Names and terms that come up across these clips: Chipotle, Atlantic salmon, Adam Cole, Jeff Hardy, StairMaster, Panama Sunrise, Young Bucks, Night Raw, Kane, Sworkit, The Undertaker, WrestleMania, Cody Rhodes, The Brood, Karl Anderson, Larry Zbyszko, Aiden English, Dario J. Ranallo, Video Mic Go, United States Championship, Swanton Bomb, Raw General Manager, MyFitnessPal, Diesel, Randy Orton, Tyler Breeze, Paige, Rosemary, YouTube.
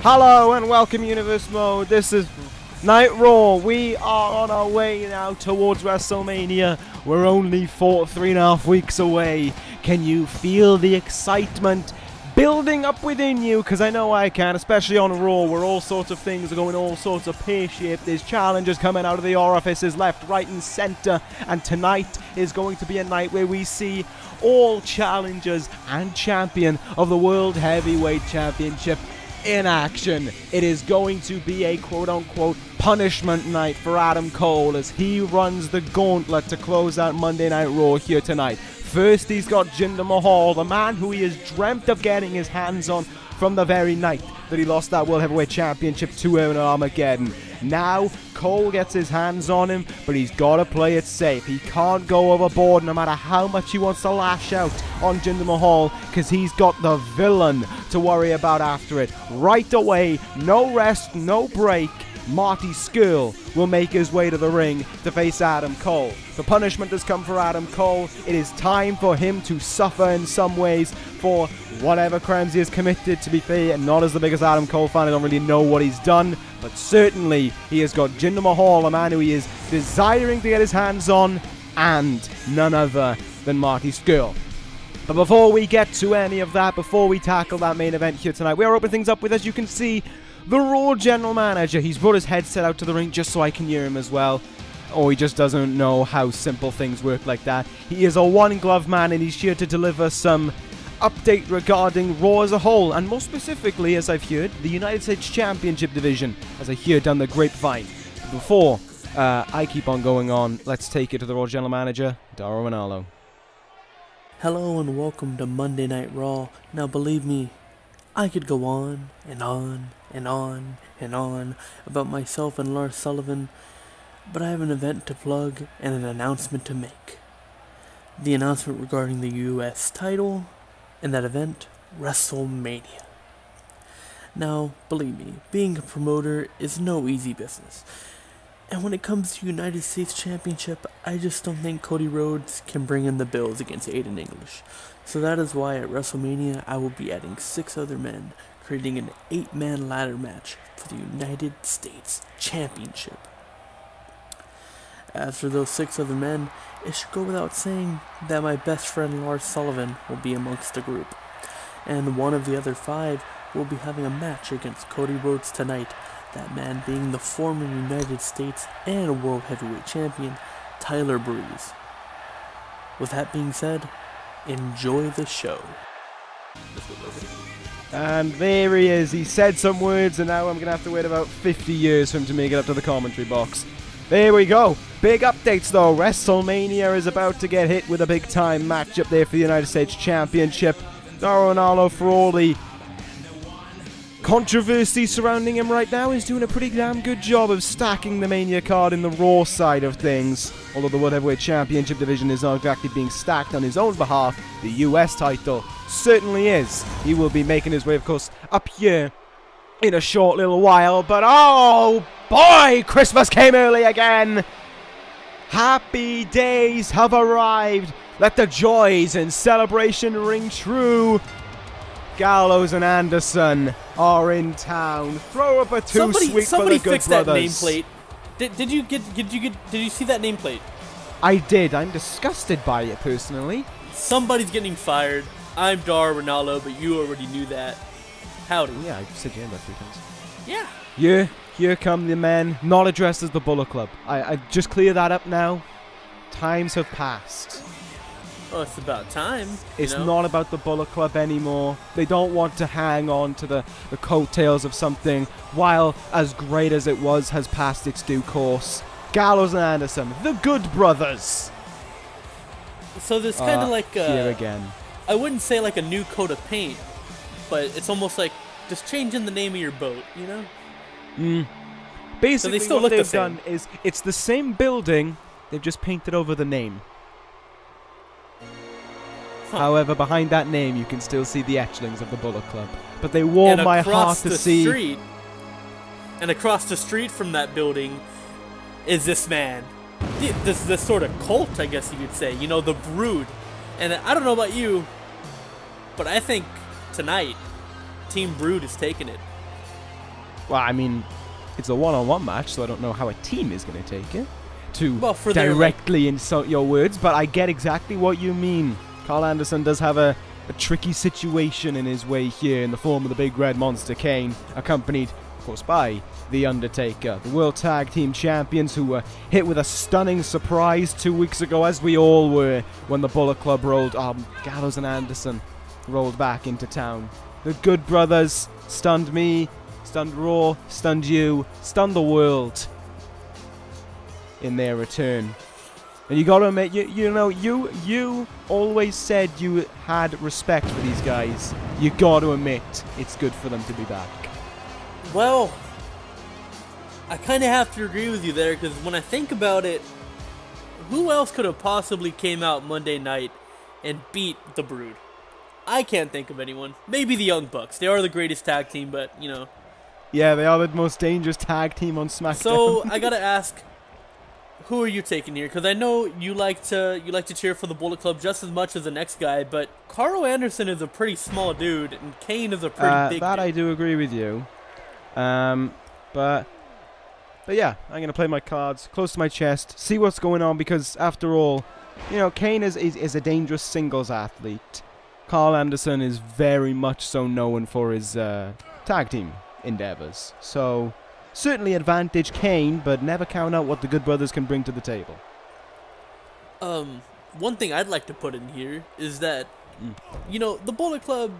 Hello and welcome, Universe Mode. This is Night Raw. We are on our way now towards WrestleMania. We're only three and a half weeks away. Can you feel the excitement building up within you? Because I know I can, especially on Raw, where all sorts of things are going all sorts of pear-shaped. There's challenges coming out of the orifices left, right and centre. And tonight is going to be a night where we see all challengers and champion of the World Heavyweight Championship in action. It is going to be a quote-unquote punishment night for Adam Cole as he runs the gauntlet to close out Monday Night Raw here tonight. First, he's got Jinder Mahal, the man who he has dreamt of getting his hands on from the very night that he lost that World Heavyweight Championship to him in Armageddon. Now, Cole gets his hands on him, but he's got to play it safe. He can't go overboard no matter how much he wants to lash out on Jinder Mahal, because he's got the villain to worry about after it. Right away, no rest, no break, Marty Scurll will make his way to the ring to face Adam Cole. The punishment has come for Adam Cole. It is time for him to suffer in some ways for whatever crimes he has committed. To be fair, and not as the biggest Adam Cole fan, I don't really know what he's done, but certainly he has got Jinder Mahal, a man who he is desiring to get his hands on, and none other than Marty Scurll. But before we get to any of that, before we tackle that main event here tonight, we are opening things up with, as you can see, the Raw General Manager. He's brought his headset out to the ring just so I can hear him as well. Or he just doesn't know how simple things work like that. He is a one-glove man, and he's here to deliver some update regarding Raw as a whole. And more specifically, as I've heard, the United States Championship division, as I hear down the grapevine. But before I keep on going on, let's take it to the Raw General Manager, Dario Ranallo. Hello and welcome to Monday Night Raw. Now believe me, I could go on and on and on and on about myself and Lars Sullivan, but I have an event to plug and an announcement to make. The announcement regarding the US title, and that event, WrestleMania. Now, believe me, being a promoter is no easy business, and when it comes to United States Championship, I just don't think Cody Rhodes can bring in the bills against Aiden English. So that is why at WrestleMania I will be adding 6 other men, creating an 8-man ladder match for the United States Championship. As for those 6 other men, it should go without saying that my best friend Lars Sullivan will be amongst the group, and one of the other 5 will be having a match against Cody Rhodes tonight, that man being the former United States and World Heavyweight Champion, Tyler Breeze. With that being said, enjoy the show. And there he is. He said some words, and now I'm going to have to wait about 50 years for him to make it up to the commentary box. There we go. Big updates, though. WrestleMania is about to get hit with a big-time matchup there for the United States Championship. Dario Ranallo, for all the controversy surrounding him right now, is doing a pretty damn good job of stacking the Mania card in the Raw side of things. Although the World Heavyweight Championship division is not exactly being stacked on his own behalf, the US title certainly is. He will be making his way, of course, up here in a short little while, but oh boy, Christmas came early again! Happy days have arrived! Let the joys and celebration ring true! Gallows and Anderson are in town. Throw up a two-sweep for the Good Brothers. Somebody fix that nameplate. Did you see that nameplate? I did. I'm disgusted by it personally. Somebody's getting fired. I'm Dario Ranallo, but you already knew that. Howdy. Yeah, I said your name about 3 times. Yeah. Yeah. Here come the men, not addressed as the Bullet Club. I just clear that up now. Times have passed. Well, it's about time. It's not about the Bullet Club anymore. They don't want to hang on to the coattails of something while as great as it was has passed its due course. Gallows and Anderson, the Good Brothers. So there's kind of like here again. I wouldn't say like a new coat of paint, but it's almost like just changing the name of your boat, you know? Mm. Basically, so what they've done is it's the same building, they've just painted over the name. However, behind that name, you can still see the etchings of the Bullet Club. But they warm my heart to see. And across the street from that building is this man. This sort of cult, I guess you could say. You know, the Brood. And I don't know about you, but I think tonight, Team Brood is taking it. Well, I mean, it's a one-on-one match, so I don't know how a team is going to take it. To well, for directly their... insult your words, but I get exactly what you mean. Karl Anderson does have a tricky situation in his way here in the form of the big red monster Kane, accompanied, of course, by The Undertaker, the World Tag Team Champions, who were hit with a stunning surprise 2 weeks ago, as we all were, when the Bullet Club rolled, Gallows and Anderson rolled back into town. The Good Brothers stunned me, stunned Raw, stunned you, stunned the world in their return. And you gotta admit, you always said you had respect for these guys. You gotta admit, it's good for them to be back. Well, I kind of have to agree with you there, because when I think about it, who else could have possibly came out Monday night and beat the Brood? I can't think of anyone. Maybe the Young Bucks. They are the greatest tag team, but, you know. Yeah, they are the most dangerous tag team on SmackDown. So, I gotta ask, who are you taking here? Because I know you like to cheer for the Bullet Club just as much as the next guy, but Karl Anderson is a pretty small dude, and Kane is a pretty big dude. That I do agree with you. But yeah, I'm going to play my cards close to my chest, see what's going on, because after all, you know, Kane is a dangerous singles athlete. Karl Anderson is very much so known for his tag team endeavors. So, certainly advantage Kane, but never count out what the Good Brothers can bring to the table. One thing I'd like to put in here is that, you know, the Bullet Club,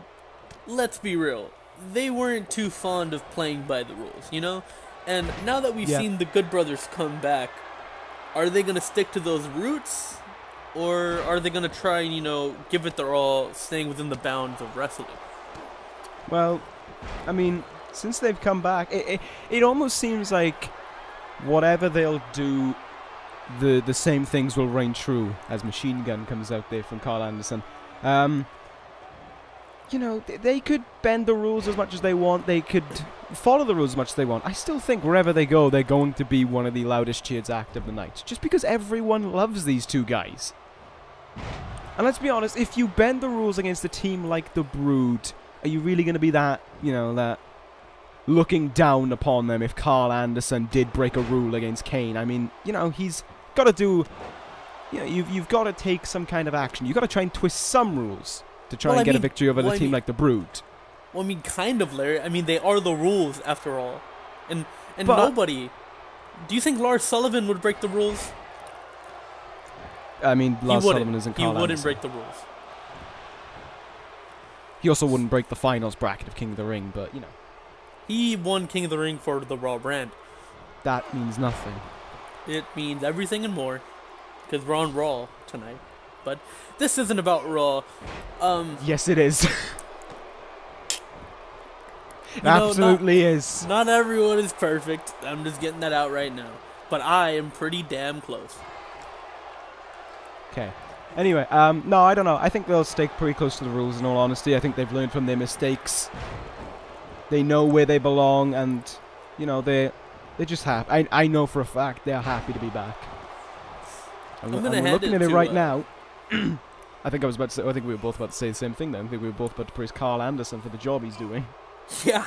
let's be real, they weren't too fond of playing by the rules, you know? And now that we've seen the Good Brothers come back, are they going to stick to those roots? Or are they going to try and, you know, give it their all, staying within the bounds of wrestling? Well, I mean, since they've come back, it almost seems like whatever they'll do, the same things will reign true, as Machine Gun comes out there from Karl Anderson. You know, they could bend the rules as much as they want. They could follow the rules as much as they want. I still think wherever they go, they're going to be one of the loudest cheered act of the night. Just because everyone loves these two guys. And let's be honest, if you bend the rules against a team like the Brood, are you really going to be that, you know, that looking down upon them if Karl Anderson did break a rule against Kane? I mean, you know, he's got to do... You know, you've got to take some kind of action. You've got to try and twist some rules to try and get a victory over a team like the Brood. Well, I mean, kind of, Larry. I mean, they are the rules, after all. And but nobody... Do you think Lars Sullivan would break the rules? I mean, Lars Sullivan isn't Karl Anderson. He wouldn't break the rules. He also wouldn't break the finals bracket of King of the Ring, but, you know. He won King of the Ring for the Raw brand. That means nothing. It means everything and more, because we're on Raw tonight. But this isn't about Raw. Yes, it is. It absolutely is. Not everyone is perfect. I'm just getting that out right now. But I am pretty damn close. Okay. Anyway, no, I don't know. I think they'll stick pretty close to the rules, in all honesty. I think they've learned from their mistakes. They know where they belong, and, you know, they're just happy. I know for a fact they're happy to be back. I'm looking at it right now. I think I think we were both about to say the same thing then. I think we were both about to praise Karl Anderson for the job he's doing. Yeah,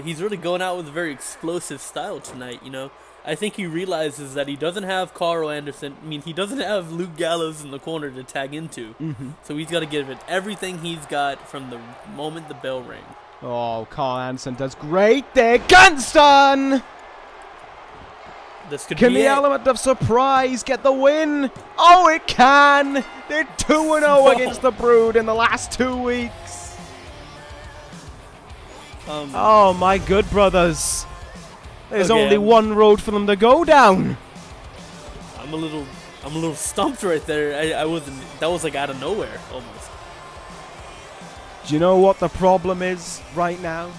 he's really going out with a very explosive style tonight, you know. I think he realizes that he doesn't have Karl Anderson. I mean, he doesn't have Luke Gallows in the corner to tag into. So he's got to give it everything he's got from the moment the bell rang. Oh, Karl Anderson does great there. Gunston! This could be the element of surprise get the win? Oh, it can! They're 2-0 against the Brood in the last 2 weeks. Oh, my Good Brothers. There's only one road for them to go down. I'm a little stumped right there. I wasn't. That was like out of nowhere almost. Do you know what the problem is right now?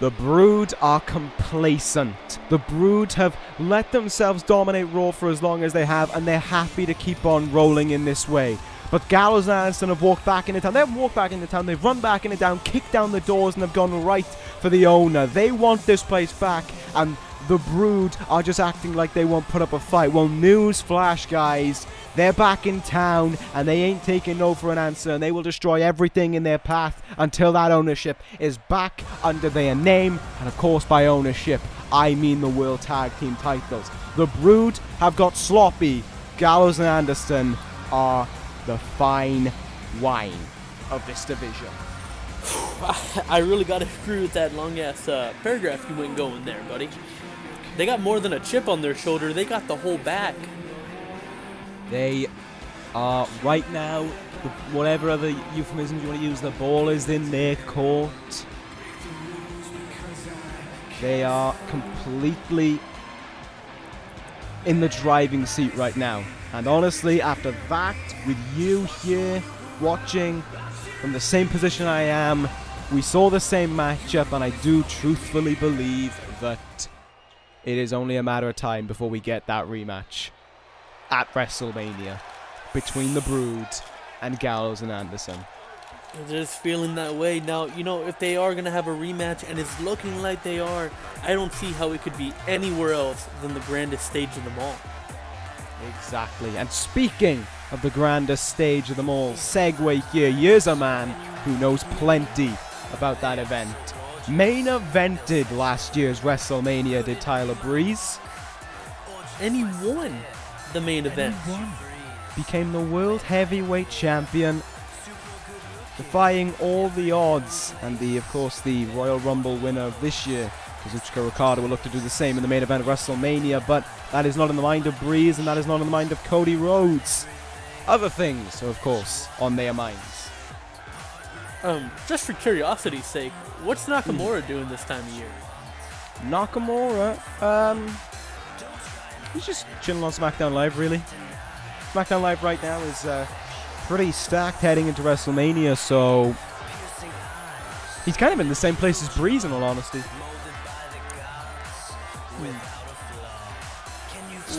The Brood are complacent. The Brood have let themselves dominate Raw for as long as they have, and they're happy to keep on rolling in this way. But Gallows and Anderson have walked back into town. They haven't walked back into town. They've run back into town, kicked down the doors, and have gone right for the owner. They want this place back, and The Brood are just acting like they won't put up a fight. Well, newsflash, guys. They're back in town, and they ain't taking no for an answer, and they will destroy everything in their path until that ownership is back under their name. And of course, by ownership, I mean the World Tag Team titles. The Brood have got sloppy. Gallows and Anderson are the fine wine of this division. I really gotta agree with that long-ass paragraph you went going there, buddy. They got more than a chip on their shoulder. They got the whole back. They are, right now, whatever other euphemism you want to use, the ball is in their court. They are completely in the driving seat right now. And honestly, after that, with you here watching from the same position I am, we saw the same matchup, and I do truthfully believe that it is only a matter of time before we get that rematch at WrestleMania between the Brood and Gallows and Anderson. They're just feeling that way. Now, you know, if they are going to have a rematch, and it's looking like they are, I don't see how it could be anywhere else than the grandest stage of them all. Exactly. And speaking of the grandest stage of them all, segue here. Here's a man who knows plenty about that event. Main evented last year's WrestleMania, did Tyler Breeze. And he won the main event. And he won. Became the World Heavyweight Champion, defying all the odds, and of course the Royal Rumble winner of this year, Kazuchika Okada, will look to do the same in the main event of WrestleMania, but that is not in the mind of Breeze, and that is not in the mind of Cody Rhodes. Other things are, of course, on their minds. Just for curiosity's sake, what's Nakamura doing this time of year? Nakamura, he's just chilling on SmackDown Live, really. SmackDown Live right now is pretty stacked heading into WrestleMania, so he's kind of in the same place as Breeze, in all honesty. Well,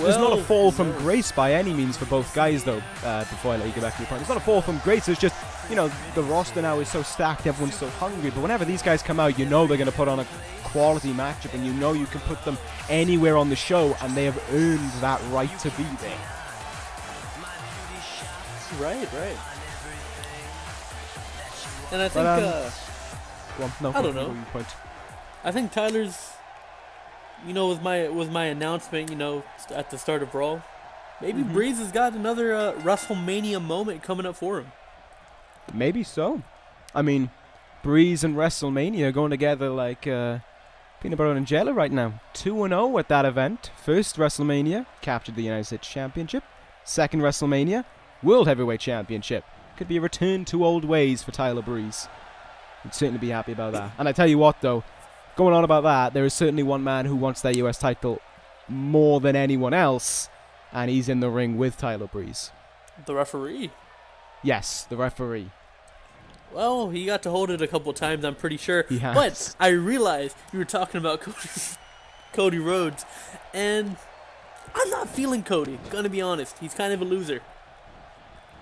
there's not a fall from grace by any means for both guys, though, before I let you get back to your point. It's not a fall from grace, it's just, you know, the roster now is so stacked, everyone's so hungry, but whenever these guys come out, you know they're going to put on a quality matchup, and you know you can put them anywhere on the show, and they have earned that right to be there. Right. And I think, I don't know. I think Tyler's, you know, with my announcement, you know, at the start of Raw, maybe Breeze has got another WrestleMania moment coming up for him. Maybe so. I mean, Breeze and WrestleMania are going together like peanut butter and jelly right now. 2-0 at that event. First WrestleMania, captured the United States Championship. Second WrestleMania, World Heavyweight Championship. Could be a return to old ways for Tyler Breeze. I'd certainly be happy about that. And I tell you what, though, going on about that, there is certainly one man who wants their US title more than anyone else, and he's in the ring with Tyler Breeze. The referee? Yes, the referee. Well, he got to hold it a couple times, I'm pretty sure. He has. But I realized you were talking about Cody Rhodes, and I'm not feeling Cody, gonna be honest. He's kind of a loser.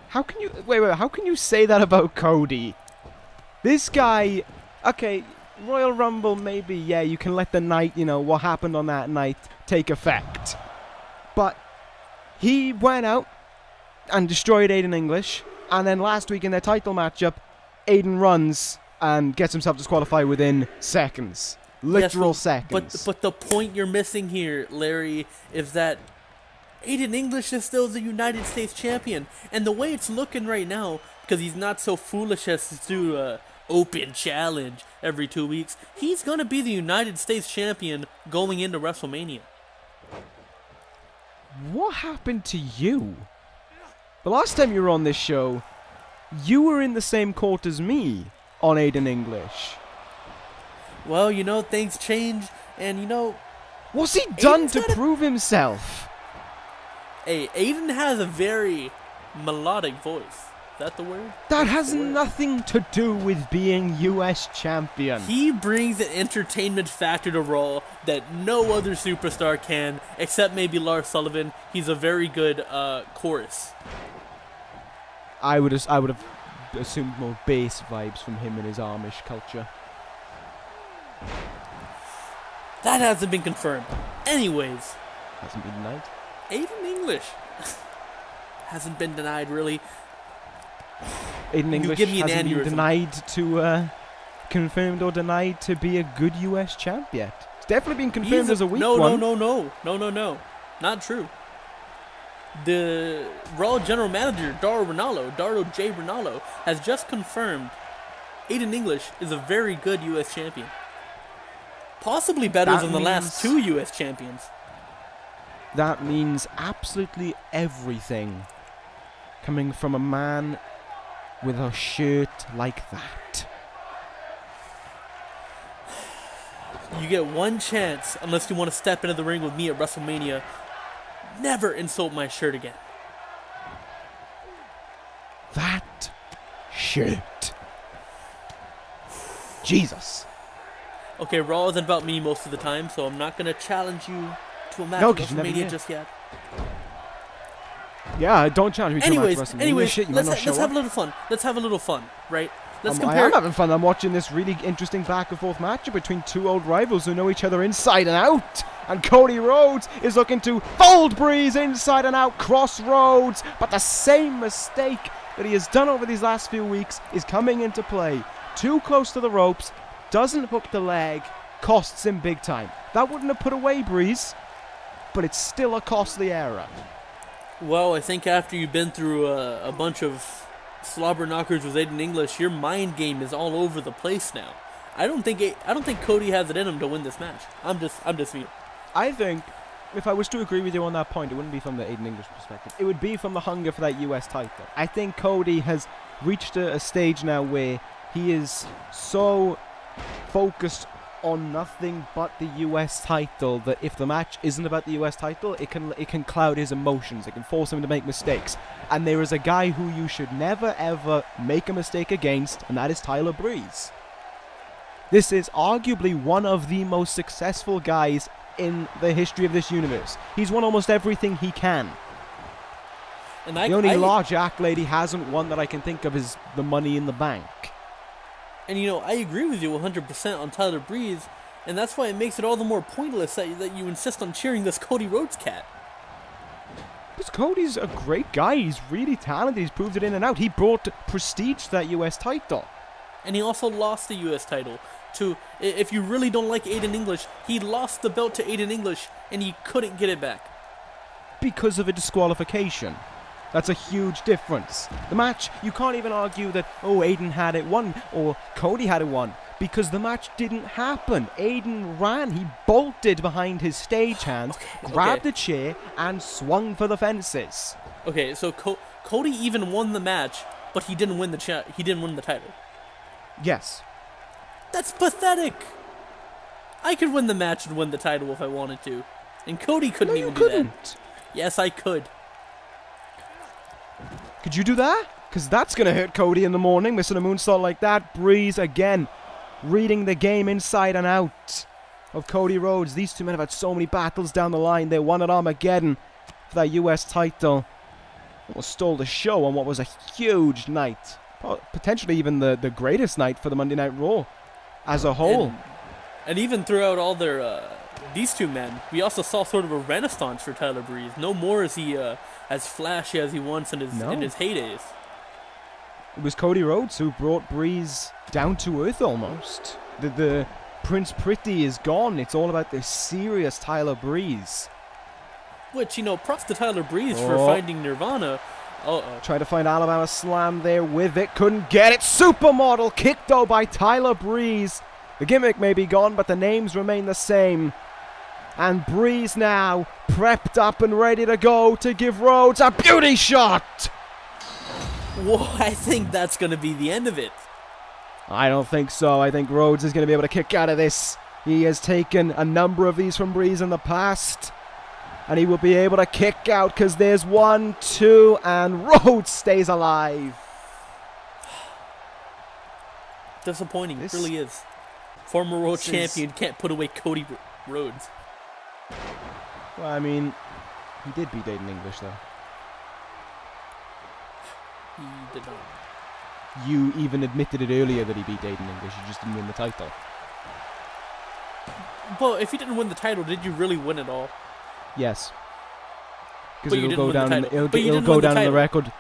How can you... Wait, how can you say that about Cody? This guy... Okay, Royal Rumble, maybe, yeah, you can let the night, you know, what happened on that night take effect. But he went out and destroyed Aiden English, and then last week in their title matchup, Aiden runs and gets himself disqualified within seconds. Literal seconds. But the point you're missing here, Larry, is that Aiden English is still the United States Champion, and the way it's looking right now, because he's not so foolish as to do an open challenge every 2 weeks, he's going to be the United States Champion going into WrestleMania. What happened to you? The last time you were on this show, you were in the same court as me on Aiden English. Well, you know, things change, and you know... What's he done to prove himself? Hey, Aiden has a very melodic voice. Is that the word? That has nothing to do with being U.S. champion. He brings an entertainment factor to Raw that no other superstar can, except maybe Lars Sullivan. He's a very good chorus. I would have assumed more bass vibes from him and his Amish culture. That hasn't been confirmed. Anyways. Hasn't been denied? Aiden English. Hasn't been denied, really. Aiden English hasn't been denied to, confirmed or denied to be a good US champ yet. It's definitely been confirmed as a weak one. No. Not true. The Raw General Manager, Dario J. Ranallo, has just confirmed Aiden English is a very good US champion. Possibly better than the last two US champions. That means absolutely everything coming from a man with a shirt like that. You get one chance, unless you want to step into the ring with me at WrestleMania. Never insult my shirt again. That shirt. Jesus. Okay, Raw isn't about me most of the time, so I'm not going to challenge you to a match at WrestleMania just yet. Yeah, don't challenge me to a match at WrestleMania. Anyways, let's have a little fun. Let's have a little fun, right? I am having fun. I'm watching this really interesting back and forth matchup between two old rivals who know each other inside and out. And Cody Rhodes is looking to fold Breeze inside and out, crossroads. But the same mistake that he has done over these last few weeks is coming into play. Too close to the ropes, doesn't hook the leg, costs him big time. That wouldn't have put away Breeze, but it's still a costly error. Well, I think after you've been through a bunch of slobber knockers with Aiden English, your mind game is all over the place now. I don't think Cody has it in him to win this match. I'm just me. I think if I was to agree with you on that point, it wouldn't be from the Aiden English perspective. It would be from the hunger for that US title. I think Cody has reached a stage now where he is so focused on nothing but the US title that if the match isn't about the US title, it can cloud his emotions, it can force him to make mistakes. And there is a guy who you should never ever make a mistake against, and that is Tyler Breeze. This is arguably one of the most successful guys in the history of this universe. He's won almost everything he can. And the only large accolade he hasn't won that I can think of is the Money in the Bank. And, you know, I agree with you 100% on Tyler Breeze, and that's why it makes it all the more pointless that you insist on cheering this Cody Rhodes cat. Because Cody's a great guy. He's really talented. He's proved it in and out. He brought prestige to that U.S. title. And he also lost the U.S. title to, if you really don't like Aiden English, he lost the belt to Aiden English, and he couldn't get it back. Because of a disqualification. That's a huge difference. The match, you can't even argue that, oh, Aiden had it won or Cody had it won, because the match didn't happen. Aiden ran. He bolted behind his stage hands, grabbed a chair, and swung for the fences. Okay, so Cody even won the match, but he didn't win the title. Yes. That's pathetic. I could win the match and win the title if I wanted to, and Cody couldn't even do that. Yes, I could. Could you do that? Because that's going to hurt Cody in the morning, missing a moonsault like that. Breeze again, reading the game inside and out of Cody Rhodes. These two men have had so many battles down the line. They won at Armageddon for that US title. Almost stole the show on what was a huge night. Potentially even the greatest night for the Monday Night Raw as a whole. And even throughout all their... these two men, we also saw sort of a renaissance for Tyler Breeze. No more is he as flashy as he once in his heydays. It was Cody Rhodes who brought Breeze down to earth almost. The Prince Pretty is gone. It's all about this serious Tyler Breeze. Which, you know, props to Tyler Breeze for finding Nirvana. Tried to find Alabama Slam there with it. Couldn't get it. Supermodel kick though by Tyler Breeze. The gimmick may be gone, but the names remain the same. And Breeze now prepped up and ready to go to give Rhodes a beauty shot. Well, I think that's going to be the end of it. I don't think so. I think Rhodes is going to be able to kick out of this. He has taken a number of these from Breeze in the past. And he will be able to kick out because there's 1, 2, and Rhodes stays alive. Disappointing. It really is. Former world champion can't put away Cody Rhodes. Well, I mean, he did beat Aiden English, though. He did not. You even admitted it earlier that he beat Aiden English. You just didn't win the title. Well, if you didn't win the title, did you really win it all? Yes. Because it'll go down in the record.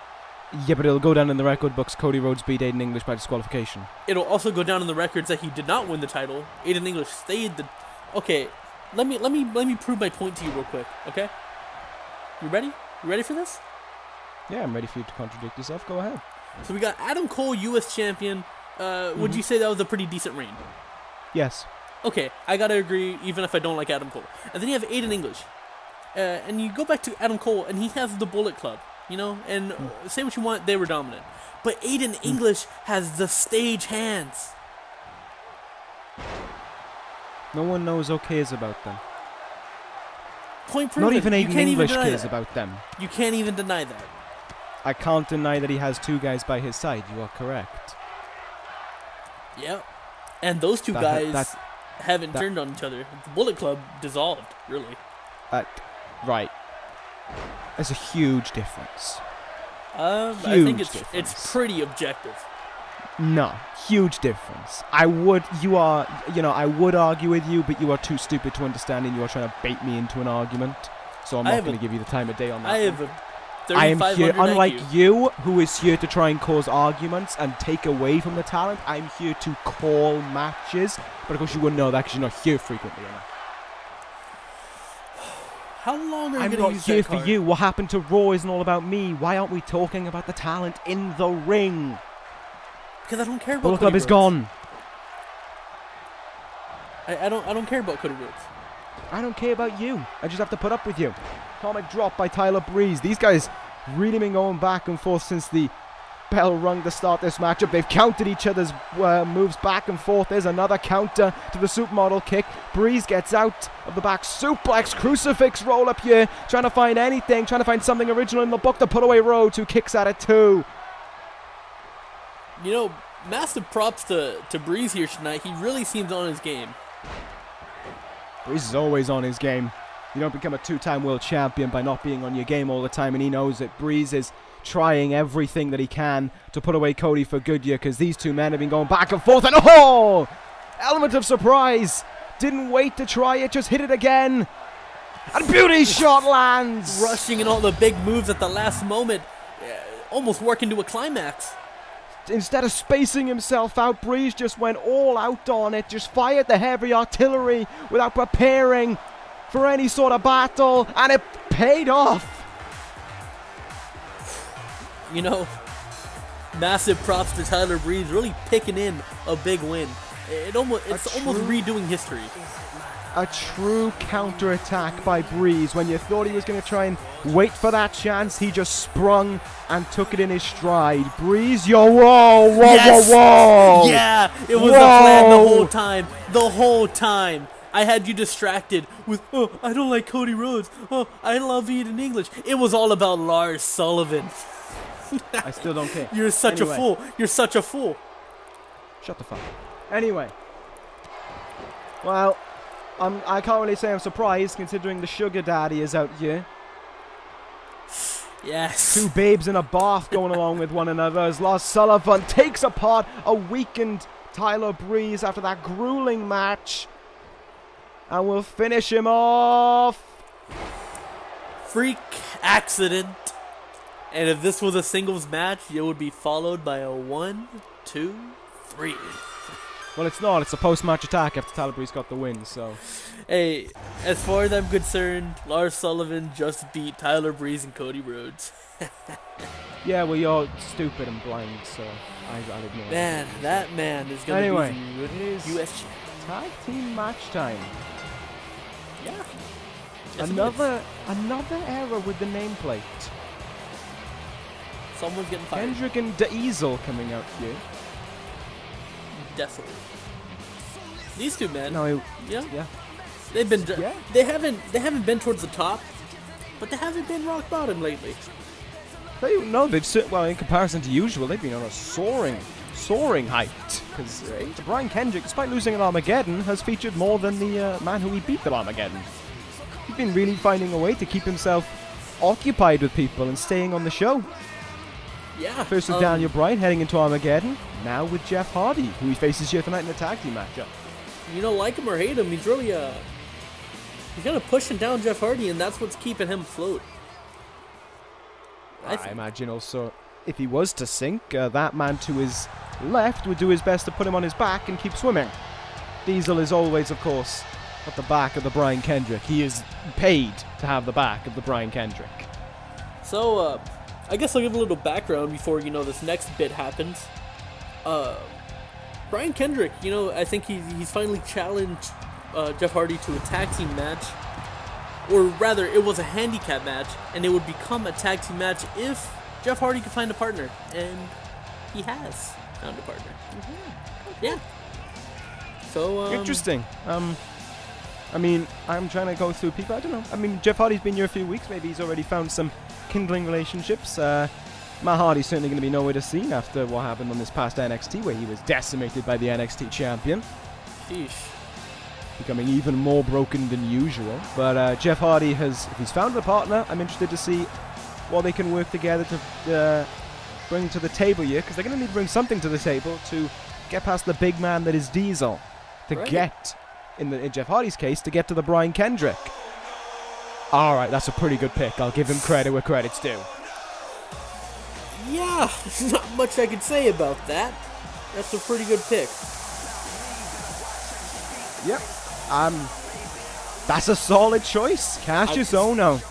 Yeah, but it'll go down in the record books. Cody Rhodes beat Aiden English by disqualification. It'll also go down in the records that he did not win the title. Aiden English stayed the. Okay, let me prove my point to you real quick. Okay, you ready? You ready for this? Yeah, I'm ready for you to contradict yourself. Go ahead. So we got Adam Cole, U.S. champion. Would you say that was a pretty decent reign? Yes. Okay, I gotta agree, even if I don't like Adam Cole. And then you have Aiden English. And you go back to Adam Cole, and he has the Bullet Club, you know? And say what you want, they were dominant. But Aiden English has the stage hands. No one knows or cares about them. Point proven. Not even Aiden English cares about them. You can't even deny that. I can't deny that he has two guys by his side. You are correct. Yep. And those two guys haven't turned on each other. The Bullet Club dissolved, really. Right. There's a huge difference. I think it's pretty objective. No, huge difference. I would argue with you, but you are too stupid to understand, and you are trying to bait me into an argument. So I'm not going to give you the time of day on that. I am here, unlike you, who is here to try and cause arguments and take away from the talent. I'm here to call matches, but of course you wouldn't know that because you're not here frequently enough. How long are you going to use that card? I'm not here for you. What happened to Raw isn't all about me. Why aren't we talking about the talent in the ring? Because I don't care about Bullet Club is gone. I don't care about Cody Rhodes. I don't care about you. I just have to put up with you. Comic drop by Tyler Breeze. These guys really been going back and forth since the bell rung to start this matchup. They've counted each other's moves back and forth. There's another counter to the supermodel kick. Breeze gets out of the back suplex, crucifix roll up here, trying to find anything, trying to find something original in the book to put away Rhodes, who kicks at it too. You know, massive props to Breeze here tonight. He really seems on his game. Breeze is always on his game. You don't become a two-time world champion by not being on your game all the time, and he knows it. Breeze is trying everything that he can to put away Cody for Goodyear, because these two men have been going back and forth, and oh! Element of surprise! Didn't wait to try it, just hit it again! And beauty shot lands! Rushing in all the big moves at the last moment, almost working to a climax. Instead of spacing himself out, Breeze just went all out on it, just fired the heavy artillery without preparing for any sort of battle, and it paid off. You know, massive props to Tyler Breeze, really picking in a big win. It's almost redoing history. A true counter-attack by Breeze. When you thought he was going to try and wait for that chance, he just sprung and took it in his stride. Breeze, whoa! Yeah, it was the plan the whole time. The whole time. I had you distracted with, oh, I don't like Cody Rhodes. Oh, I love Aiden English. It was all about Lars Sullivan. I still don't care. You're such a fool. You're such a fool. Shut the fuck up. Anyway. Well, I can't really say I'm surprised, considering the sugar daddy is out here. Yes. Two babes in a bath going along with one another as Lars Sullivan takes apart a weakened Tyler Breeze after that grueling match. And we'll finish him off. Freak accident. And if this was a singles match, it would be followed by a 1, 2, 3. Well, it's not. It's a post-match attack after Tyler Breeze got the win, so... Hey, as far as I'm concerned, Lars Sullivan just beat Tyler Breeze and Cody Rhodes. Yeah, well, you're stupid and blind, so I'll ignore it. Man, that man is going to be the US tag team match time. Yeah. Another error with the nameplate. Someone's getting fired. Kendrick and Diesel coming out here. Desolate. These two men. No, they haven't been towards the top, but they haven't been rock bottom lately. Well, in comparison to usual, they've been on a soaring height. Because the Brian Kendrick, despite losing at Armageddon, has featured more than the man who he beat at Armageddon. He's been really finding a way to keep himself occupied with people and staying on the show. Yeah. First with Daniel Bryan heading into Armageddon, now with Jeff Hardy, who he faces here tonight in the tag team matchup. you know, like him or hate him, he's really he's kind of pushing down Jeff Hardy, and that's what's keeping him afloat. I imagine also if he was to sink, that man to his left would do his best to put him on his back and keep swimming. Diesel is always, of course, at the back of the Brian Kendrick. He is paid to have the back of the Brian Kendrick. So, I guess I'll give a little background before, you know, this next bit happens. Brian Kendrick, you know, I think he's finally challenged Jeff Hardy to a tag team match. Or rather, it was a handicap match, and it would become a tag team match if Jeff Hardy could find a partner. And he has found a partner. Mm-hmm. Yeah. So, interesting. I mean, I'm trying to go through people. I don't know. I mean, Jeff Hardy's been here a few weeks. Maybe he's already found some kindling relationships. Matt Hardy's certainly going to be nowhere to see after what happened on this past NXT, where he was decimated by the NXT champion. Sheesh. Becoming even more broken than usual. But Jeff Hardy has, if he's found a partner, I'm interested to see what they can work together to bring to the table here, because they're going to need to bring something to the table to get past the big man that is Diesel, to right. Get... In Jeff Hardy's case, to get to the Brian Kendrick. All right, that's a pretty good pick. I'll give him credit where credit's due. Yeah, there's not much I can say about that. That's a pretty good pick. Yep. That's a solid choice. Kassius Ohno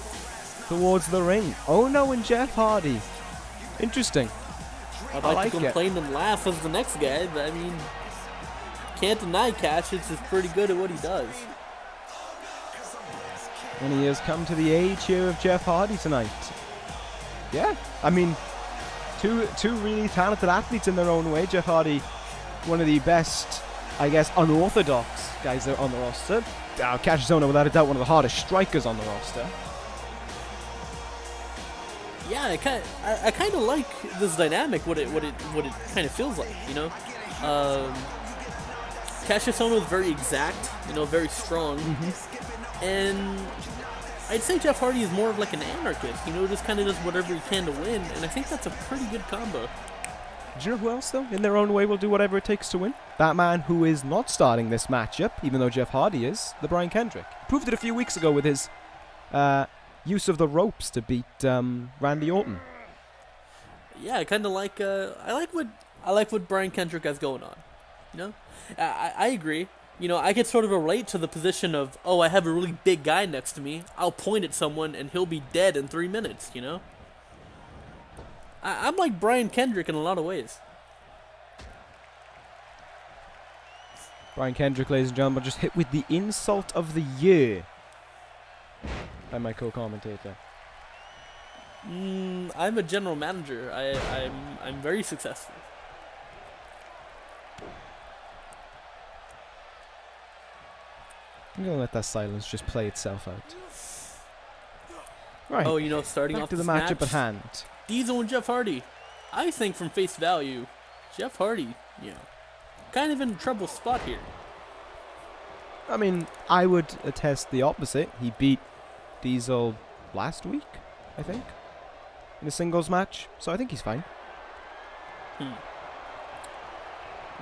towards the ring. Ohno and Jeff Hardy. Interesting. I'd like to complain and laugh as the next guy, but I mean... Can't deny Kassius is pretty good at what he does. And he has come to the aid here of Jeff Hardy tonight. Yeah, I mean, two really talented athletes in their own way. Jeff Hardy, one of the best, I guess, unorthodox guys that are on the roster. Kassius Ohno, without a doubt, one of the hardest strikers on the roster. Yeah, I kind of like this dynamic. What it kind of feels like, you know. Kassius Ohno is very exact, you know, very strong, and I'd say Jeff Hardy is more of like an anarchist, you know, just kind of does whatever he can to win, and I think that's a pretty good combo. Do you know who else, though, in their own way will do whatever it takes to win? That man who is not starting this matchup, even though Jeff Hardy is, the Brian Kendrick. Proved it a few weeks ago with his use of the ropes to beat Randy Orton. Yeah, I kind of like, I like what Brian Kendrick has going on, you know? I agree. You know, I could sort of relate to the position of, oh, I have a really big guy next to me. I'll point at someone and he'll be dead in 3 minutes, you know? I'm like Brian Kendrick in a lot of ways. Brian Kendrick, ladies and gentlemen, just hit with the insult of the year by my co-commentator. I'm a general manager. I'm very successful. I'm going to let that silence just play itself out. Right. Oh, you know, starting off to the matchup at hand. Diesel and Jeff Hardy. I think from face value, Jeff Hardy, you know, kind of in a trouble spot here. I mean, I would attest the opposite. He beat Diesel last week, I think, in a singles match. So I think he's fine.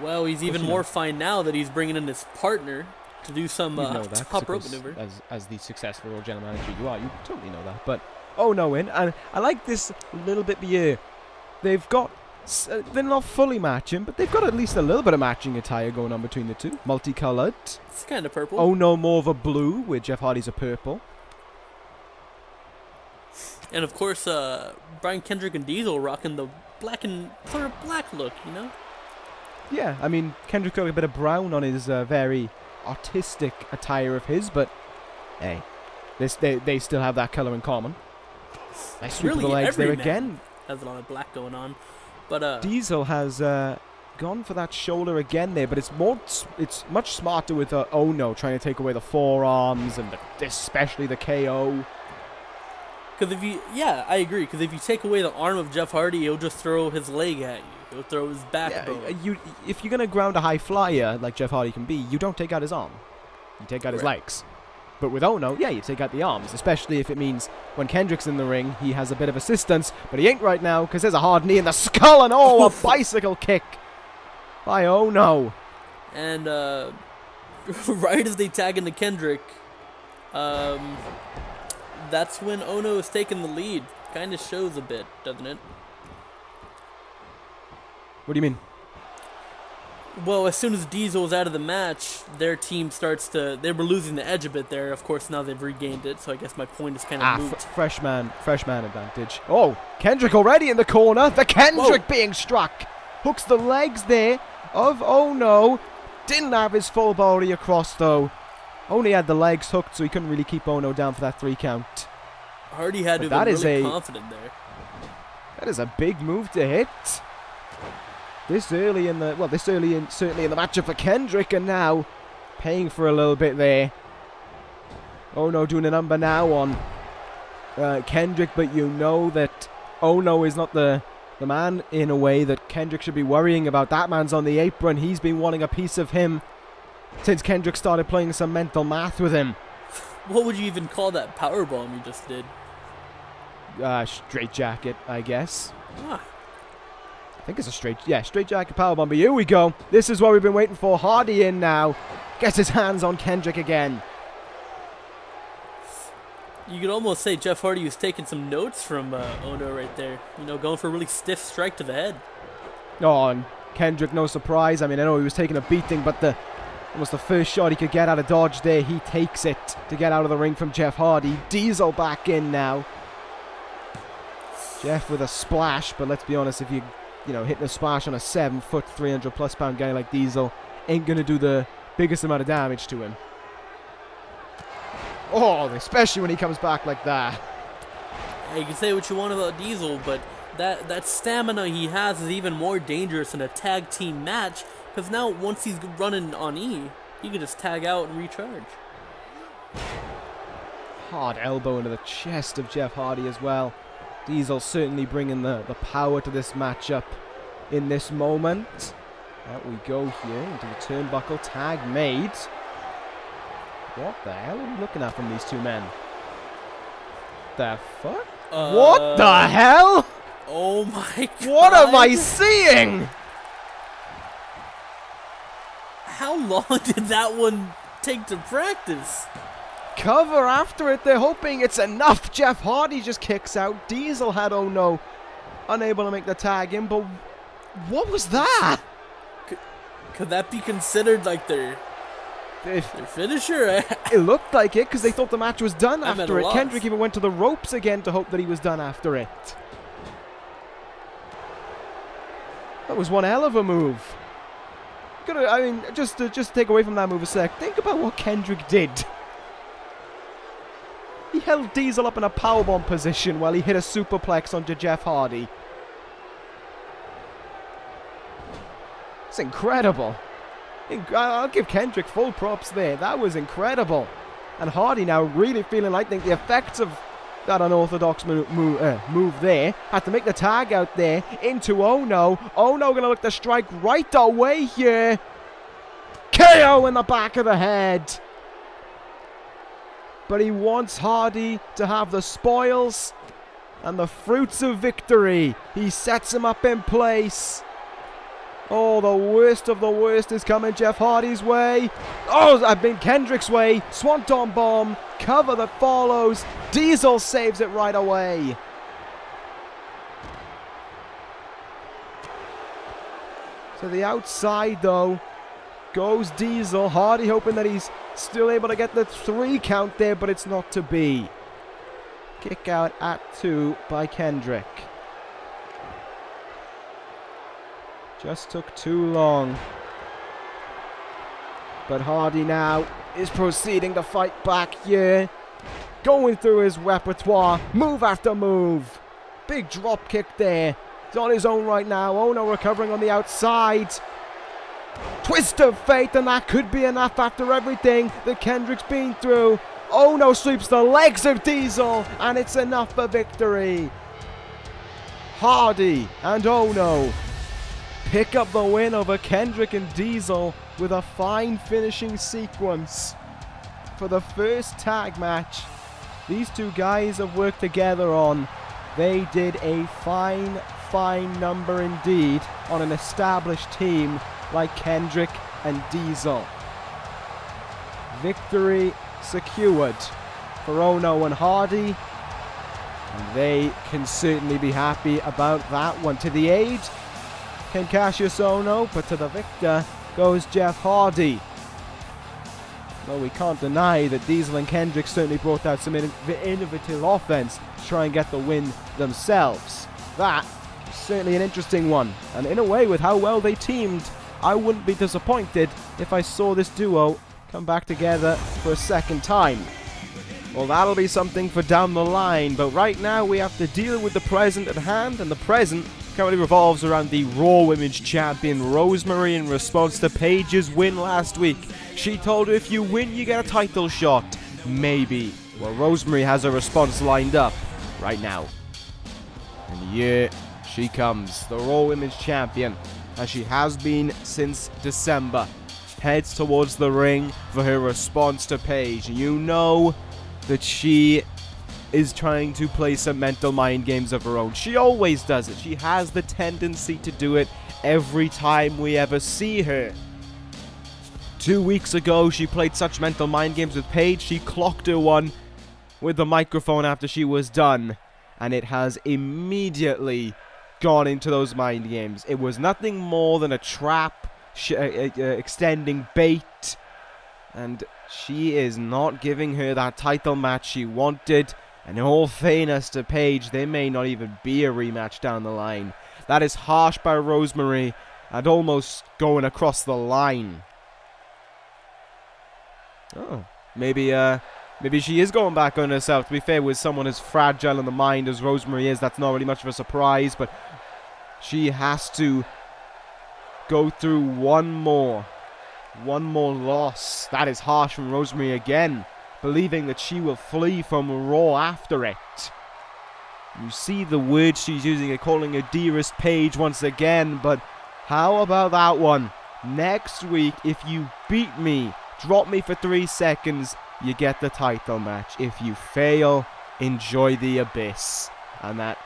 Well, he's even more fine now that he's bringing in his partner to do some top rope maneuver. As the successful Royal General Manager you are, you totally know that. But Ohno in, and I like this little bit here. They've got, they're not fully matching, but they've got at least a little bit of matching attire going on between the two. Multicolored. It's kind of purple. Ohno more of a blue, where Jeff Hardy's a purple. And of course, Brian Kendrick and Diesel rocking the black and sort of black look, you know? Yeah, I mean, Kendrick got a bit of brown on his very artistic attire of his, but hey, they still have that color in common. I sweep really the legs there again. Has a lot of black going on, but Diesel has gone for that shoulder again there, but it's much smarter with Ohno trying to take away the forearms and especially the KO. Because if you, yeah, I agree. Because if you take away the arm of Jeff Hardy, he'll just throw his leg at you. He'll throw his backbone. Yeah, if you're going to ground a high flyer like Jeff Hardy can be, you don't take out his arm. You take out his legs. But with Ohno, yeah, you take out the arms, especially if it means when Kendrick's in the ring, he has a bit of assistance, but he ain't right now because there's a hard knee in the skull, and oh, a bicycle kick by Ohno. And right as they tag into Kendrick, that's when Ohno is taking the lead. Kind of shows a bit, doesn't it? What do you mean? Well, as soon as Diesel's out of the match, their team starts to... They were losing the edge a bit there. Of course, now they've regained it, so I guess my point is kind of moot. Freshman advantage. Oh, Kendrick already in the corner. The Kendrick being struck. Hooks the legs there of Ohno. Didn't have his full body across, though. Only had the legs hooked, so he couldn't really keep Ohno down for that 3 count. Hardy had to be really confident there. That is a big move to hit. This early in certainly in the matchup for Kendrick, and now paying for a little bit there. Ohno doing a number now on Kendrick, but you know that Ohno is not the man in a way that Kendrick should be worrying about. That man's on the apron. He's been wanting a piece of him since Kendrick started playing some mental math with him. What would you even call that powerbomb you just did? Straight jacket, I guess. Ah. I think it's a straight jacket powerbomb. But here we go. This is what we've been waiting for. Hardy in now. Gets his hands on Kendrick again. You could almost say Jeff Hardy was taking some notes from Ohno right there. You know, going for a really stiff strike to the head. Oh, and Kendrick, no surprise. I mean, I know he was taking a beating, but almost the first shot he could get out of dodge there, he takes it to get out of the ring from Jeff Hardy. Diesel back in now. Jeff with a splash, but let's be honest, if you know, hitting a splash on a 7 foot, 300+ pound guy like Diesel ain't gonna do the biggest amount of damage to him. Oh, especially when he comes back like that. Yeah, you can say what you want about Diesel, but that stamina he has is even more dangerous in a tag team match, because now once he's running on E, he can just tag out and recharge. Hard elbow into the chest of Jeff Hardy as well. Diesel certainly bringing the power to this matchup in this moment. Out we go here into the turnbuckle. Tag made. What the hell are we looking at from these two men? The fuck? What the hell? Oh my god. What am I seeing? How long did that one take to practice? Cover after it, they're hoping it's enough. Jeff Hardy just kicks out. Diesel had Ohno unable to make the tag in, but what was that? Could that be considered like their finisher? It looked like it, because they thought the match was done after it. Kendrick even went to the ropes again to hope that he was done after it. That was one hell of a move. I mean, just take away from that move a sec. Think about what Kendrick did. He held Diesel up in a powerbomb position while he hit a superplex onto Jeff Hardy. It's incredible. I'll give Kendrick full props there. That was incredible. And Hardy now really feeling, I think, the effects of that unorthodox move there. Had to make the tag out there into Ohno. Ohno going to look to strike right away here. KO in the back of the head. But he wants Hardy to have the spoils and the fruits of victory. He sets him up in place. Oh, the worst of the worst is coming Jeff Hardy's way. Oh, I've been Kendrick's way. Swanton bomb. Cover that follows. Diesel saves it right away. To the outside, though, goes Diesel. Hardy hoping that he's still able to get the 3 count there, but it's not to be. Kick out at 2 by Kendrick. Just took too long. But Hardy now is proceeding to fight back here. Going through his repertoire, move after move. Big drop kick there. He's on his own right now. Ohno recovering on the outside. Twist of fate, and that could be enough after everything that Kendrick's been through. Ohno sweeps the legs of Diesel, and it's enough for victory. Hardy and Ohno pick up the win over Kendrick and Diesel with a fine finishing sequence. For the first tag match these two guys have worked together on, they did a fine number indeed on an established team like Kendrick and Diesel. victory secured for Ohno and Hardy. And they can certainly be happy about that one. To the aid came Kassius Ohno, but to the victor goes Jeff Hardy. Well, we can't deny that Diesel and Kendrick certainly brought out some innovative offense to try and get the win themselves. That is certainly an interesting one. And in a way, with how well they teamed, I wouldn't be disappointed if I saw this duo come back together for a second time. Well, that'll be something for down the line, but right now we have to deal with the present at hand, and the present currently revolves around the Raw Women's Champion Rosemary in response to Paige's win last week. She told her, if you win, you get a title shot. Maybe. Well, Rosemary has her response lined up right now. And here she comes, the Raw Women's Champion, as she has been since December. Heads towards the ring for her response to Paige. You know that she is trying to play some mental mind games of her own. She always does it. She has the tendency to do it every time we ever see her. 2 weeks ago, she played such mental mind games with Paige. She clocked her one with the microphone after she was done, and it has immediately gone into those mind games. It was nothing more than a trap, extending bait, and she is not giving her that title match she wanted. And in all fairness to Paige, there may not even be a rematch down the line. That is harsh by Rosemary and almost going across the line. Oh, maybe she is going back on herself. To be fair, with someone as fragile in the mind as Rosemary is, that's not really much of a surprise, but she has to go through one more loss. That is harsh from Rosemary again, believing that she will flee from Raw after it. You see the words she's using, they're calling her dearest Paige once again, but how about that one? Next week, if you beat me, drop me for 3 seconds, you get the title match. If you fail, enjoy the abyss. And that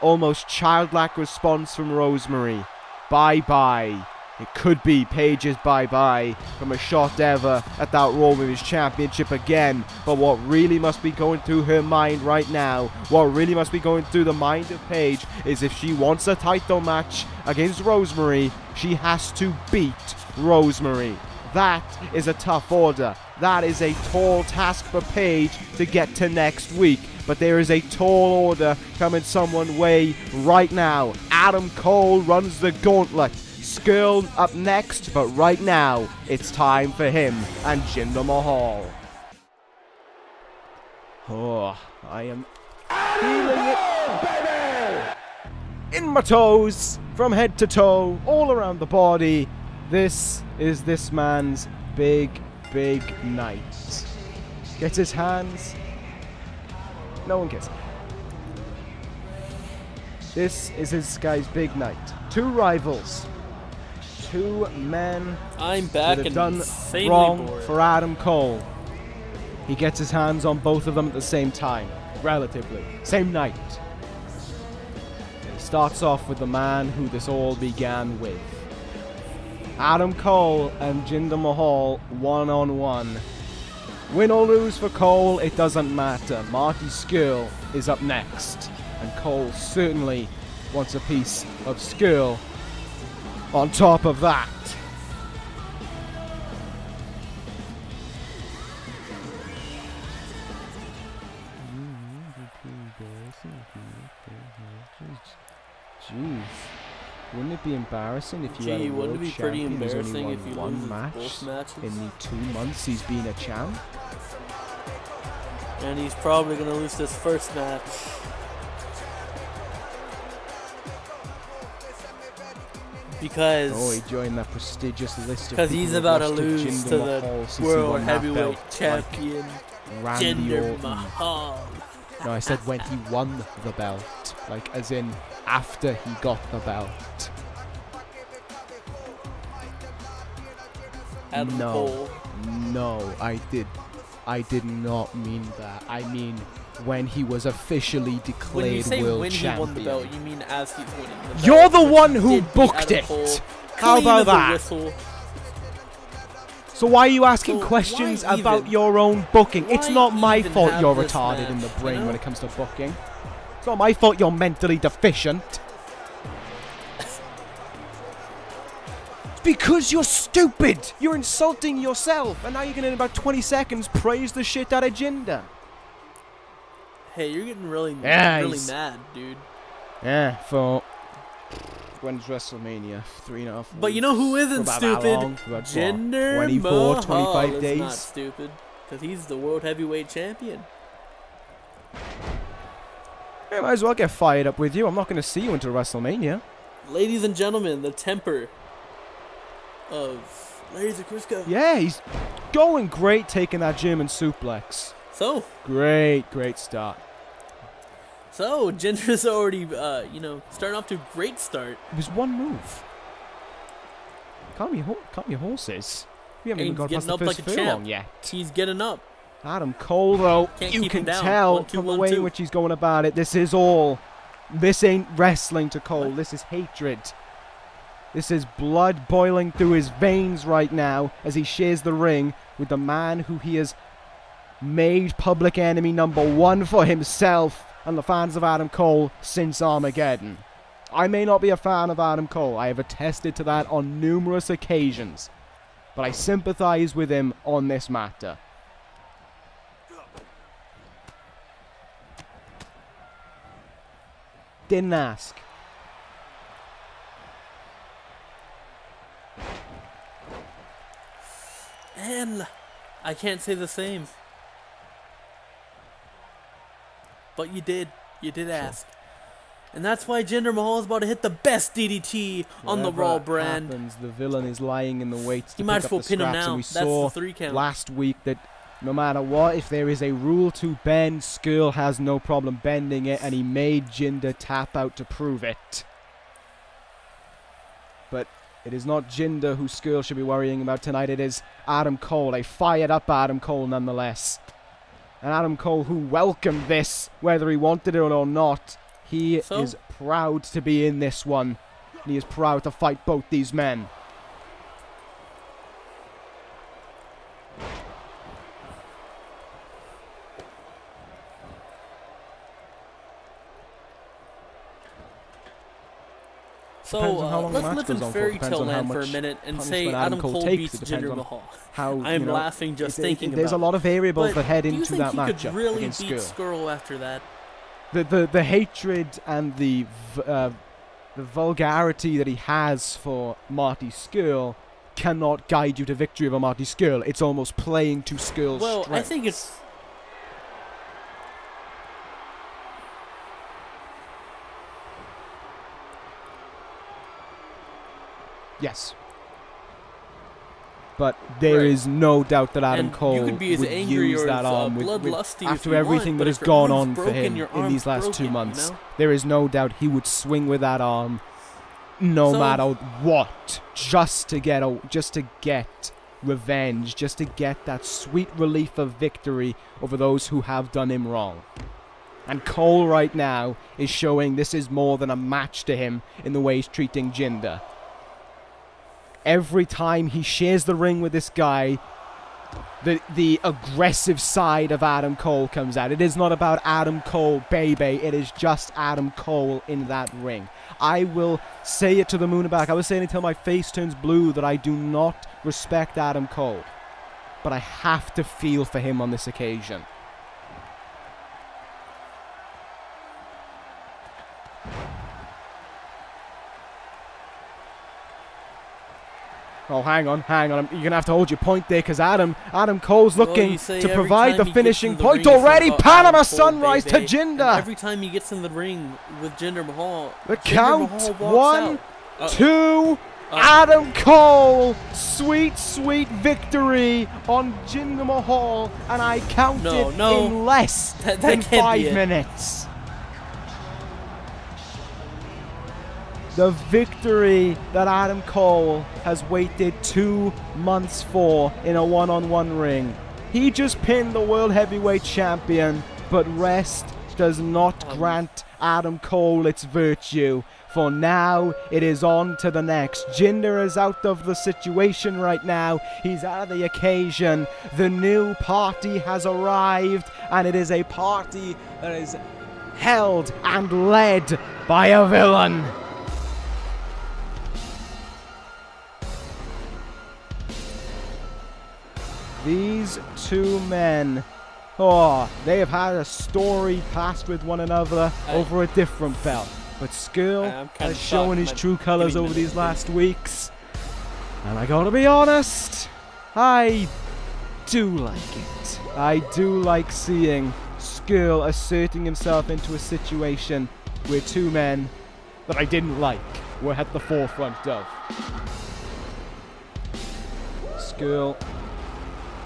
almost childlike response from Rosemary. Bye-bye. It could be Paige's bye-bye from a shot ever at that Raw Women's Championship again. But what really must be going through her mind right now, what really must be going through the mind of Paige, is if she wants a title match against Rosemary, she has to beat Rosemary. That is a tough order. That is a tall task for Paige to get to next week. But there is a tall order coming someone's way right now. Adam Cole runs the gauntlet. Scurll up next, but right now, it's time for him and Jinder Mahal. Oh, I am feeling it in my toes, from head to toe, all around the body. This is this man's big, big night. Gets his hands. No one gets it. This is this guy's big night. Two rivals. Two men that have done wrong for Adam Cole. He gets his hands on both of them at the same time, relatively. Same night. He starts off with the man who this all began with. Adam Cole and Jinder Mahal one-on-one. Win or lose for Cole, it doesn't matter. Marty Scurll is up next. And Cole certainly wants a piece of Scurll on top of that. Jeez. Wouldn't it be embarrassing if you had a world champion who's only won one match in the 2 months he's been a champ? And he's probably going to lose this first match. Because he joined that prestigious list of people. Because he's about to lose to the World Heavyweight Champion, Jinder Mahal. No, I said when he won the belt. Like, as in, after he got the belt. Adam Cole. No, I did not mean that. I mean, when he was officially declared world champion. When you say when he won the belt, you mean as he won the belt. You're the one who booked it. How about that? So why are you asking questions about your own booking? It's not my fault you're retarded in the brain when it comes to booking. It's not my fault you're mentally deficient. It's because you're stupid. You're insulting yourself. And now you can, in about 20 seconds, praise the shit out of Jinder. Hey, you're getting really mad, dude. Yeah, for... When's WrestleMania? 3.5 weeks. But you know who isn't stupid? Jinder Mahal. 24, 25 days. Is not stupid, because he's the World Heavyweight Champion. I might as well get fired up with you. I'm not going to see you until WrestleMania. Ladies and gentlemen, the temper of Larry Zbyszko. Yeah, he's going great taking that German suplex. So great start. So, Jinder's already, you know, starting off to a great start. It was one move. Calm your horses. We haven't even got past the first furlong yet. He's getting up. Adam Cole, though, you can tell from the way in which he's going about it. This is all. This ain't wrestling to Cole. This is hatred. This is blood boiling through his veins right now as he shares the ring with the man who he has made public enemy #1 for himself and the fans of Adam Cole since Armageddon. I may not be a fan of Adam Cole. I have attested to that on numerous occasions. But I sympathize with him on this matter. Didn't ask. And I can't say the same. But you did ask. And that's why Jinder Mahal is about to hit the best DDT on the Raw brand. Happens, the villain is lying in the weights to pick up the scraps. You might as well pin him now. That's the 3 count. Last week that no matter what, if there is a rule to bend, Scurll has no problem bending it, and he made Jinder tap out to prove it. But it is not Jinder who Scurll should be worrying about tonight. It is Adam Cole, a fired up Adam Cole nonetheless. And Adam Cole, who welcomed this, whether he wanted it or not, he is proud to be in this one. And he is proud to fight both these men. So let's live in fairy tale land for a minute and say Adam Cole beats Jinder Mahal. I'm laughing just thinking about it. There's a lot of variables that head into that matchup. Do you think he could really beat Scurll after that? The hatred and the vulgarity that he has for Marty Scurll cannot guide you to victory over Marty Scurll. It's almost playing to Skrull's strengths. Well, I think it's... Yes. But there is no doubt that Adam Cole would use that arm after everything that has gone on for him in these last 2 months. There is no doubt he would swing with that arm no matter what, just to get revenge, just to get that sweet relief of victory over those who have done him wrong. And Cole right now is showing this is more than a match to him in the way he's treating Jinder. Every time he shares the ring with this guy, the aggressive side of Adam Cole comes out. It is not about Adam Cole, baby. It is just Adam Cole in that ring. I will say it to the moon and back. I will say it until my face turns blue that I do not respect Adam Cole. But I have to feel for him on this occasion. Oh, hang on. You're gonna have to hold your point there, because Adam Cole's looking to provide the finishing point already. Panama Sunrise to Jinder. Every time he gets in the ring with Jinder Mahal, the count 1, 2. Adam Cole, sweet victory on Jinder Mahal, and I counted in less than 5 minutes. The victory that Adam Cole has waited 2 months for in a one-on-one ring. He just pinned the World Heavyweight Champion, but rest does not grant Adam Cole its virtue. For now, it is on to the next. Jinder is out of the situation right now. He's out of the occasion. The new party has arrived, and it is a party that is held and led by a villain. These two men, oh, they have had a storied past with one another over a different belt. But Scurll has shown his true colours over these last weeks. And I gotta be honest, I do like it. I do like seeing Scurll asserting himself into a situation where two men that I didn't like were at the forefront of. Scurll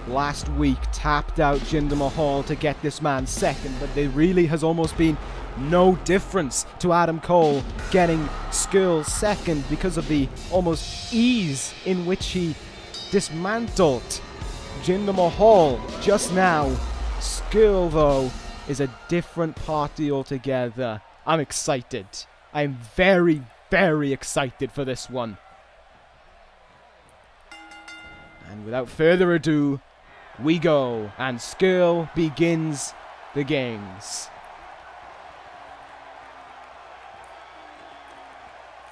last week tapped out Jinder Mahal to get this man second, but there really has almost been no difference to Adam Cole getting Scurll second because of the almost ease in which he dismantled Jinder Mahal just now. Scurll, though, is a different party altogether. I'm excited. I'm very, very excited for this one. And without further ado, we go, and Scurll begins the games.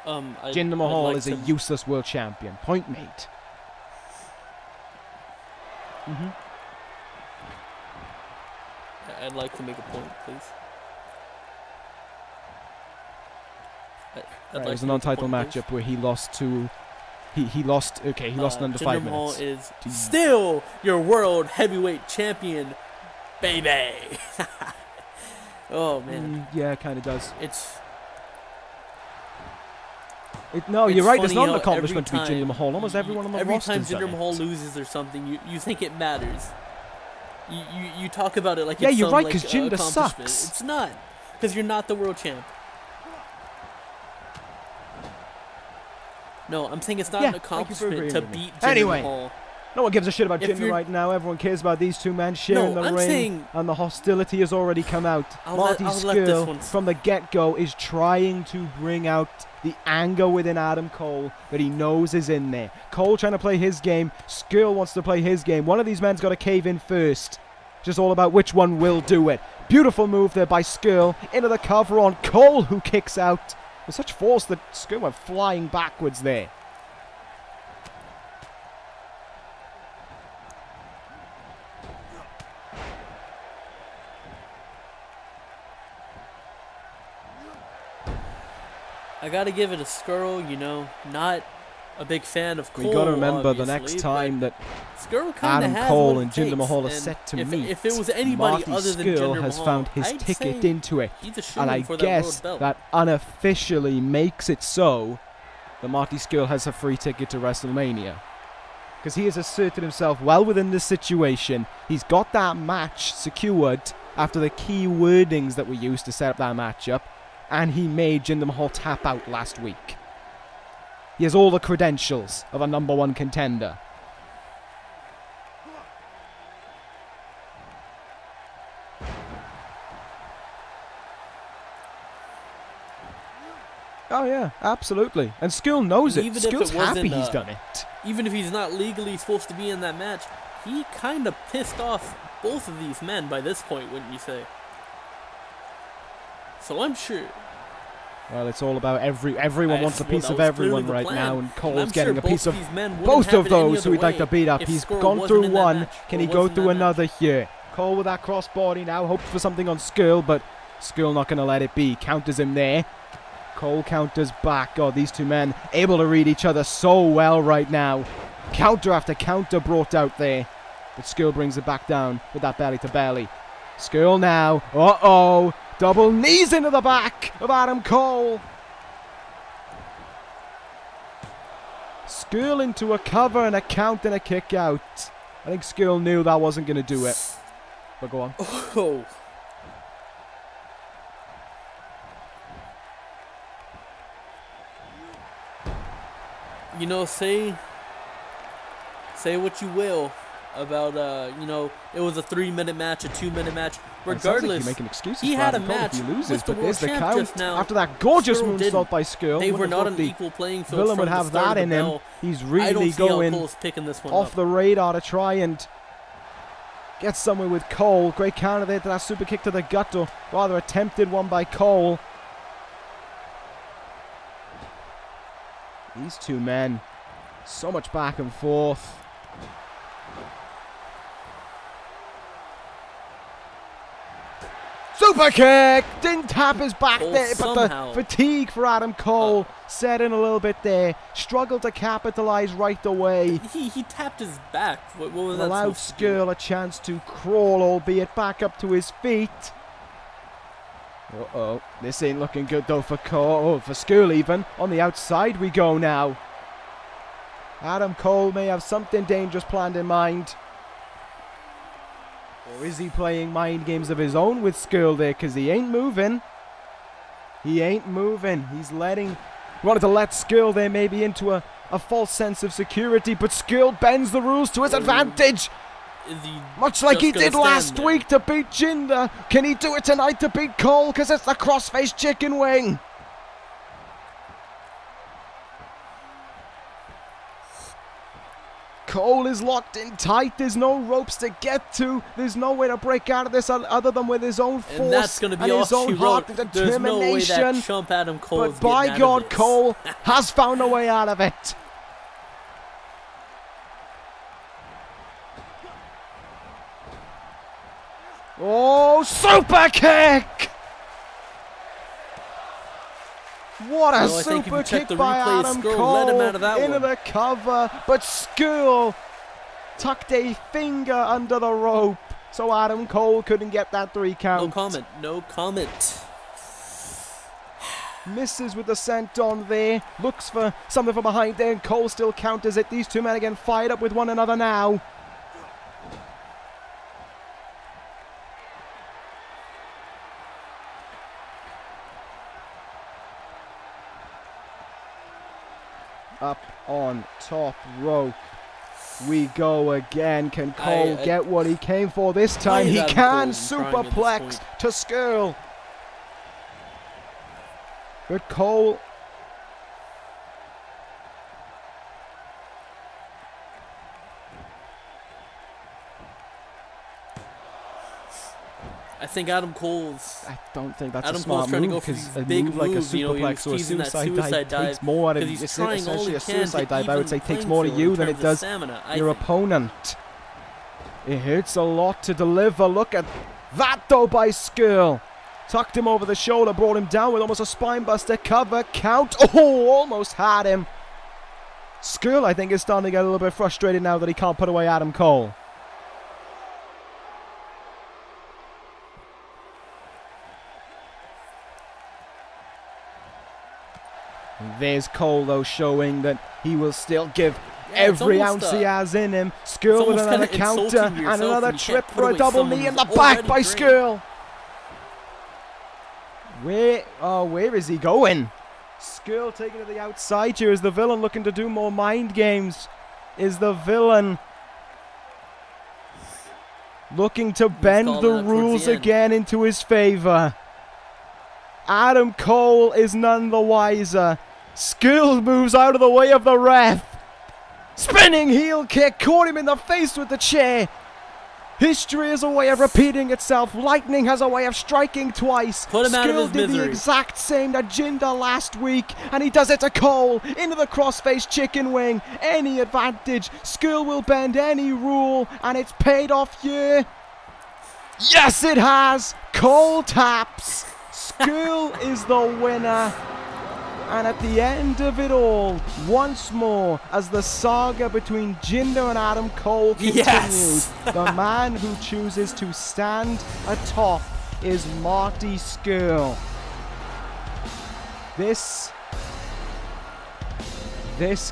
Jinder Mahal is a useless world champion. Point made. I'd like to make a point, please. It was an untitled matchup where he lost to... He lost under 5 minutes. Jinder Mahal is still your World Heavyweight Champion, baby. Oh, man. Yeah, it kind of does. No, you're right. It's not an accomplishment to be Jinder Mahal. Almost everyone on the roster. Every time Jinder Mahal loses or something, you think it matters. You talk about it like it's some accomplishment. Yeah, you're right, because Jinder sucks. It's not, because you're not the world champ. No, I'm saying it's not an accomplishment to beat Jinder Mahal. No one gives a shit about Jinder right now. Everyone cares about these two men sharing the ring, and the hostility has already come out. Marty Scurll, from the get-go, is trying to bring out the anger within Adam Cole that he knows is in there. Cole trying to play his game. Scurll wants to play his game. One of these men's got to cave in first. Just all about which one will do it. Beautiful move there by Scurll. Into the cover on Cole, who kicks out with such force that Scurll went flying backwards there. I gotta give it a Scurll, you know, not a big fan of Cole. We gotta remember the next time that Adam Cole and Jinder Mahal are set to meet, if it was anybody other than Jinder Mahal has found his ticket into it, and I guess that unofficially makes it so that Marty Scurll has a free ticket to WrestleMania, because he has asserted himself well within this situation. He's got that match secured after the key wordings that were used to set up that matchup. And he made Jinder Mahal tap out last week. He has all the credentials of a number one contender. Oh yeah, absolutely. And Scurll knows it. Scurll's happy he's done it. Even if he's not legally supposed to be in that match, he kind of pissed off both of these men by this point, wouldn't you say? So I'm sure. Well, it's all about everyone wants a piece of everyone right now, and Cole's getting a piece of both of those who he'd like to beat up. He's gone through one. Can he go through another here? Cole with that crossbody now hopes for something on Scurll, but Scurll not going to let it be. Counters him there. Cole counters back. God, these two men able to read each other so well right now. Counter after counter brought out there, but Scurll brings it back down with that belly to belly. Scurll now. Uh-oh. Double knees into the back of Adam Cole. Scurll into a cover and a count and a kick out. I think Scurll knew that wasn't going to do it. But go on. Oh. You know, say what you will, about you know, it was a 3-minute match, a 2-minute match. Regardless, like he had a match. He loses, but there's the count now. After that gorgeous moonsault by Scurll. They were not on equal playing field. Villain would have that in him. He's really going off the radar to try and get somewhere with Cole. Great counter there to that super kick to the gut, or rather attempted one by Cole. These two men, so much back and forth. Super kick! Didn't tap his back there, but somehow the fatigue for Adam Cole set in a little bit there. Struggled to capitalise right away. He tapped his back. What was that allowed Scurll a chance to crawl, albeit back up to his feet. Uh-oh. This ain't looking good, though, for Cole, for Scurll even. On the outside we go now. Adam Cole may have something dangerous planned in mind. Or is he playing mind games of his own with Scurll there? Because he ain't moving. He ain't moving. He's letting... He wanted to let Scurll there maybe into a false sense of security, but Scurll bends the rules to his advantage. Much like he did last week to beat Jinder. Can he do it tonight to beat Cole? Because it's the crossface chicken wing. Cole is locked in tight. There's no ropes to get to. There's no way to break out of this other than with his own force and, that's gonna be and his own heart and determination. No way that chump Adam Cole but by God, Cole has found a way out of it. Oh, super kick! What a super kick by Adam Cole into the cover, but Scurll tucked a finger under the rope, so Adam Cole couldn't get that 3 count. No comment, no comment. Misses with the scent on there, looks for something from behind there, and Cole still counters it. These two men again fired up with one another now. Up on top rope we go again. Can Cole get what he came for this time? He can. Superplex to Scurll, but Cole I think Adam Cole's... I don't think that's Adam a smart Cole's move, because a big move like a superplex, you know, or a suicide dive takes more out of you. It's essentially a suicide dive, I would say, takes more to you than it does stamina, your opponent. It hurts a lot to deliver. Look at that, though, by Scurll. Tucked him over the shoulder, brought him down with almost a spine buster cover. Count. Oh, almost had him. Scurll, I think, is starting to get a little bit frustrated now that he can't put away Adam Cole. There's Cole, though, showing that he will still give every ounce he has in him. Scurll with another counter and another trip for a double knee in the back by Scurll. Where is he going? Scurll taking to the outside here. Is the villain looking to do more mind games? Is the villain looking to bend the rules again into his favor? Adam Cole is none the wiser. Scurll moves out of the way of the ref. Spinning heel kick, caught him in the face with the chair. History is a way of repeating itself. Lightning has a way of striking twice. Scurll did the exact same to Jinder last week, and he does it to Cole. Into the crossface chicken wing. Any advantage. Scurll will bend any rule, and it's paid off here. Yes, it has. Cole taps. Scurll is the winner, and at the end of it all, once more, as the saga between Jinder and Adam Cole continues, the man who chooses to stand atop is Marty Scurll. This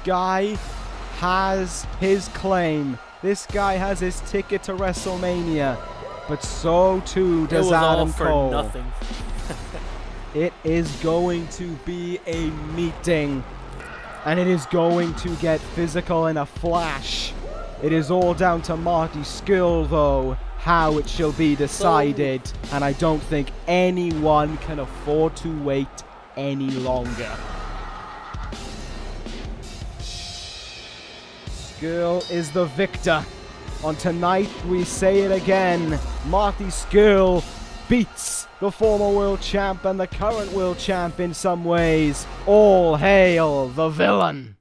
guy has his claim. This guy has his ticket to WrestleMania, but so too does Adam Cole. It was all for nothing. It is going to be a meeting, and it is going to get physical in a flash. It is all down to Marty Scurll, though, how it shall be decided, and I don't think anyone can afford to wait any longer. Scurll is the victor. On tonight, we say it again, Marty Scurll beats the former world champ and the current world champ in some ways. All hail the villain!